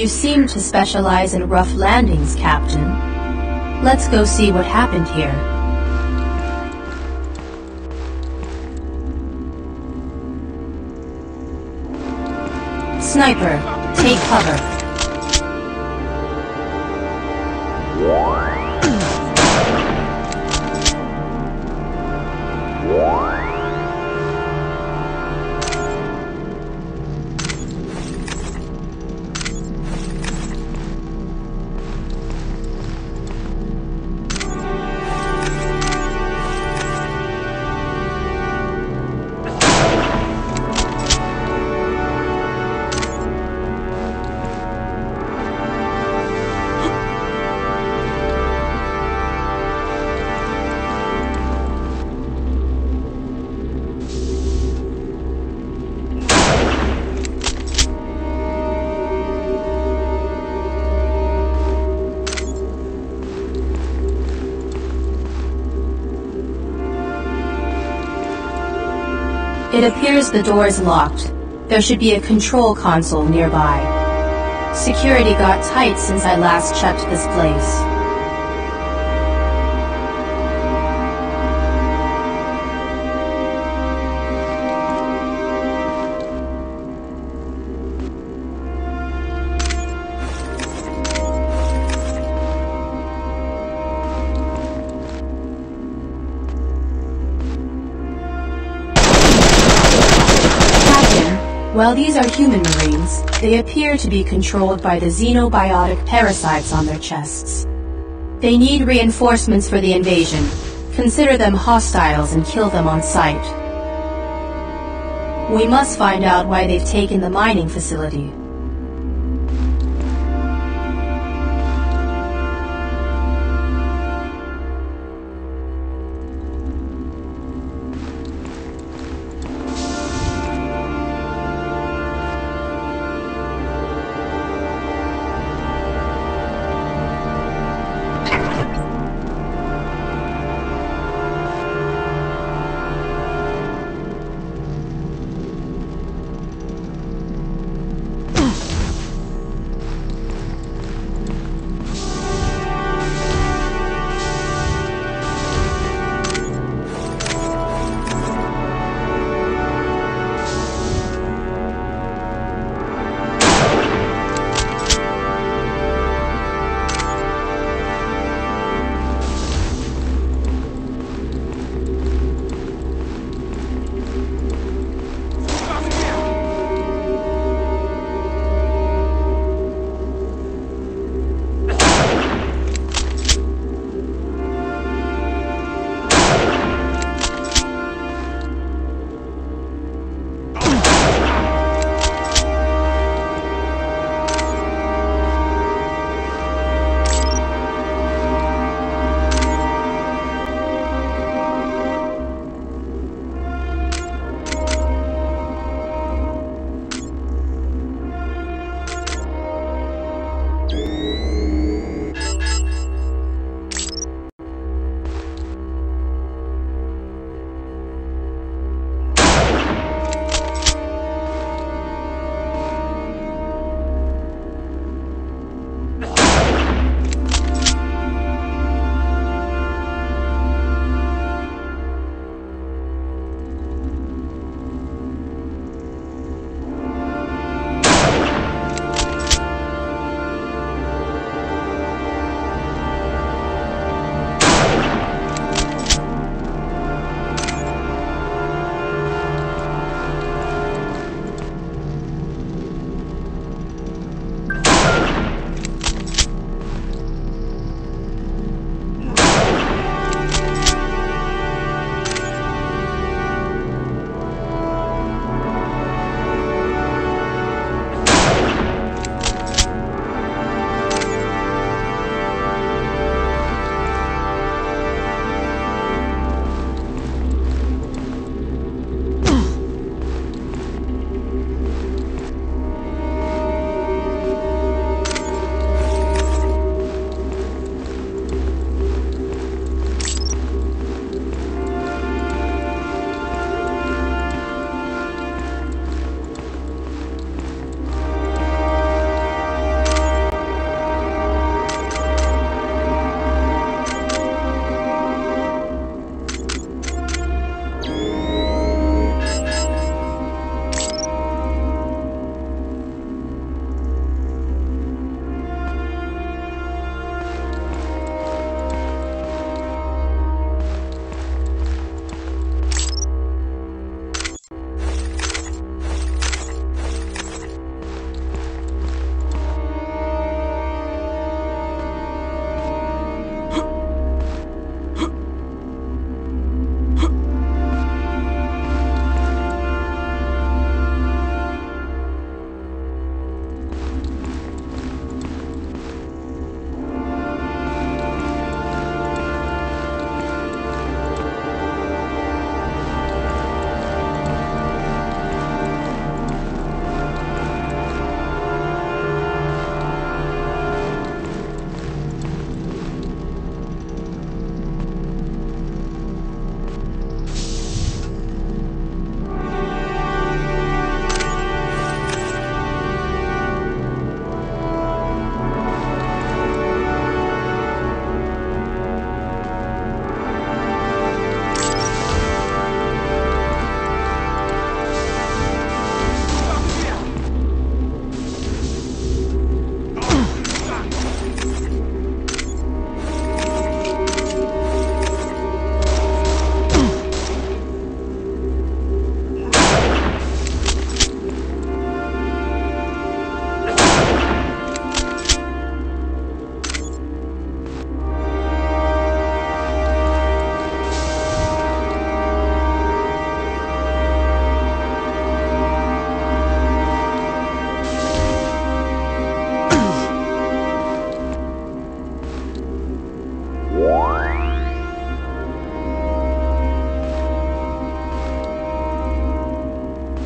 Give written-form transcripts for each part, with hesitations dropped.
You seem to specialize in rough landings, Captain. Let's go see what happened here. Sniper, take cover. It appears the door is locked. There should be a control console nearby. Security got tight since I last checked this place. While these are human marines, they appear to be controlled by the xenobiotic parasites on their chests. They need reinforcements for the invasion. Consider them hostiles and kill them on sight. We must find out why they've taken the mining facility.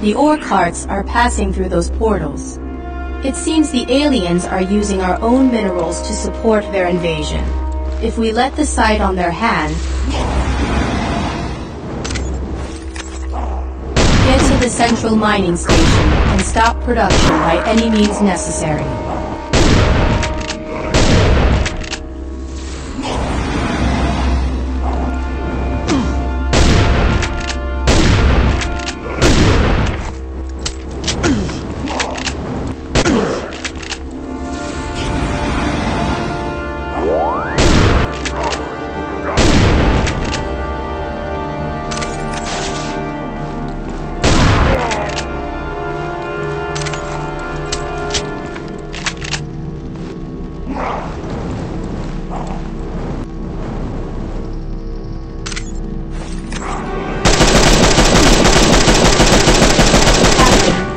The ore carts are passing through those portals. It seems the aliens are using our own minerals to support their invasion. If we let the site on their hand, get to the central mining station and stop production by any means necessary.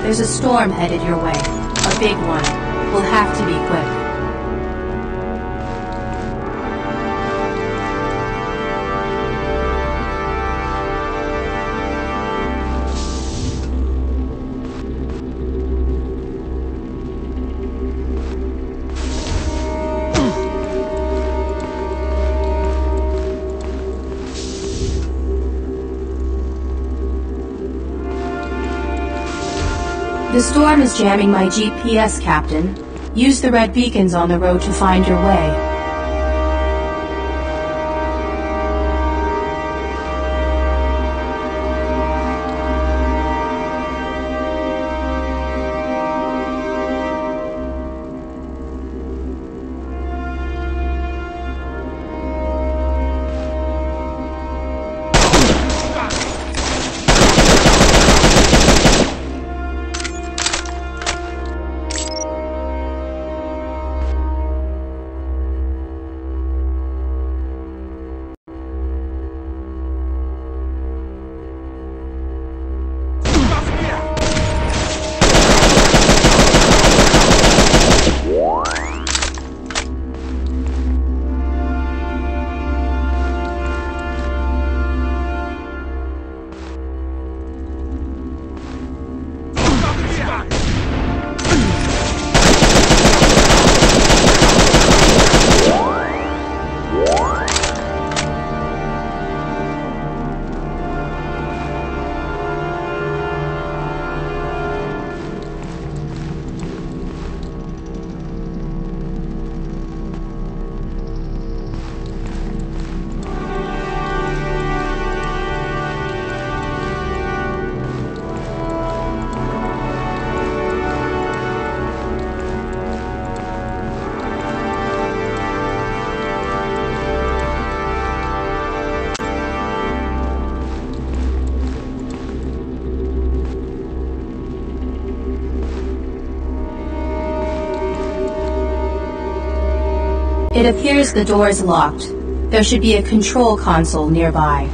There's a storm headed your way. A big one. We'll have to be quick. The storm is jamming my GPS, Captain. Use the red beacons on the road to find your way. It appears the door is locked. There should be a control console nearby.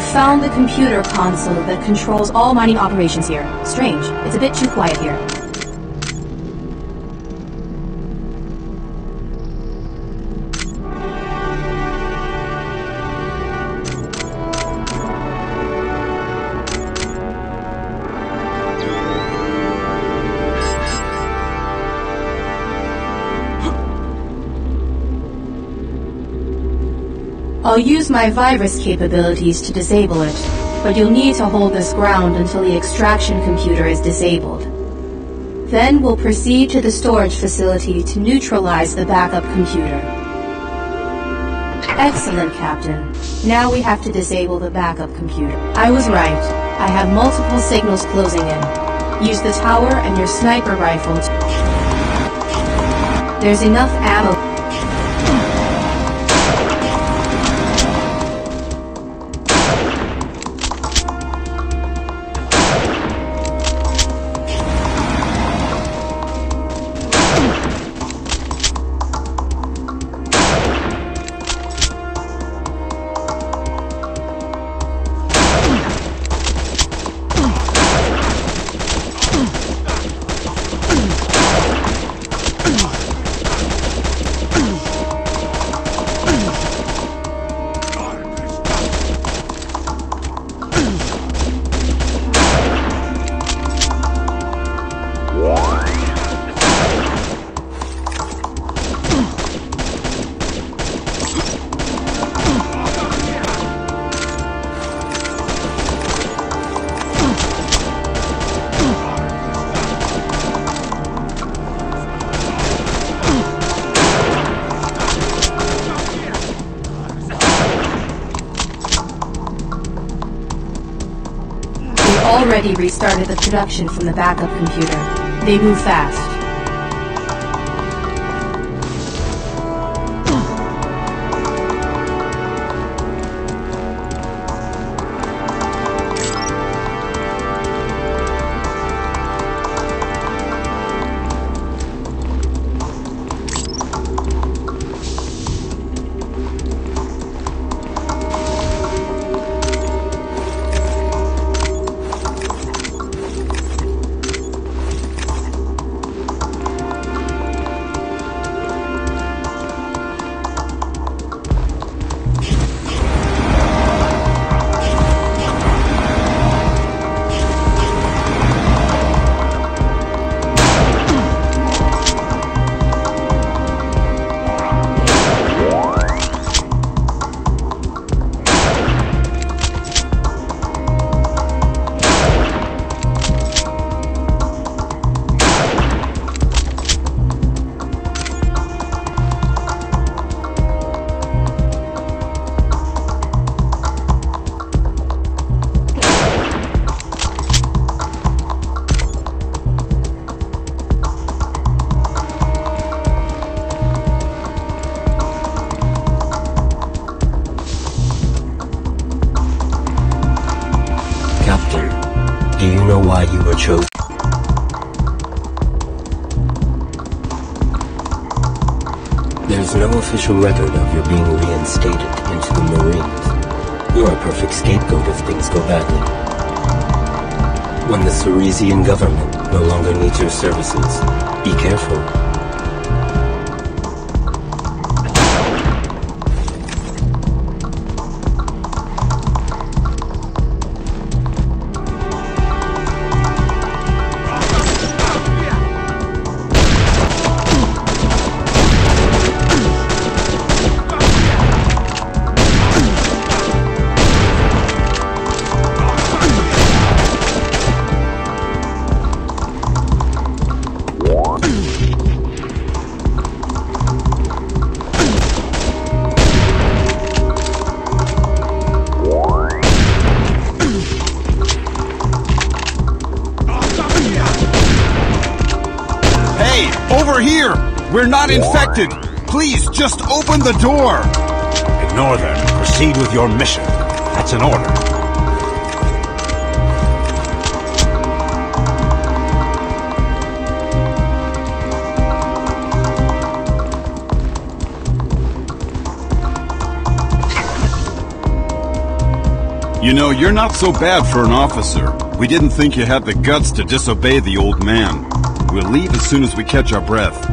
You found the computer console that controls all mining operations here. Strange. It's a bit too quiet here. I'll use my virus capabilities to disable it, but you'll need to hold this ground until the extraction computer is disabled. Then we'll proceed to the storage facility to neutralize the backup computer. Excellent, Captain. Now we have to disable the backup computer. I was right. I have multiple signals closing in. Use the tower and your sniper rifle. There's enough ammo. Already restarted the production from the backup computer. They move fast. There's no official record of your being reinstated into the Marines. You're a perfect scapegoat if things go badly. When the Ceresian government no longer needs your services, be careful. We're not infected! Please, just open the door! Ignore them. Proceed with your mission. That's an order. You know, you're not so bad for an officer. We didn't think you had the guts to disobey the old man. We'll leave as soon as we catch our breath.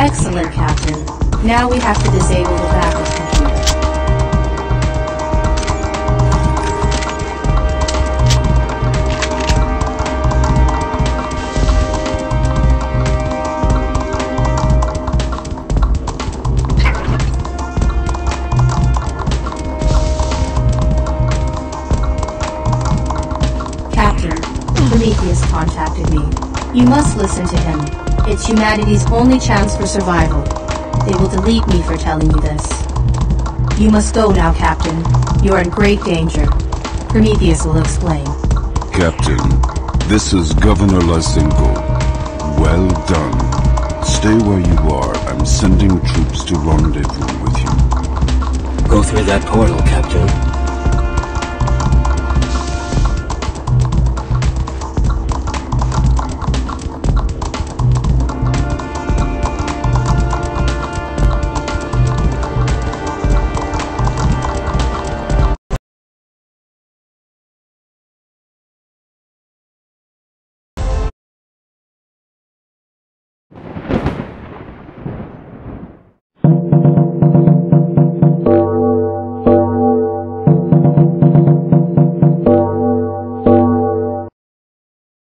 Excellent, Captain. Now we have to disable the backup computer. Captain, Prometheus contacted me. You must listen to him. It's humanity's only chance for survival. They will delete me for telling you this. You must go now, Captain. You are in great danger. Prometheus will explain. Captain, this is Governor Lysenko. Well done. Stay where you are. I'm sending troops to rendezvous with you. Go through that portal, Captain.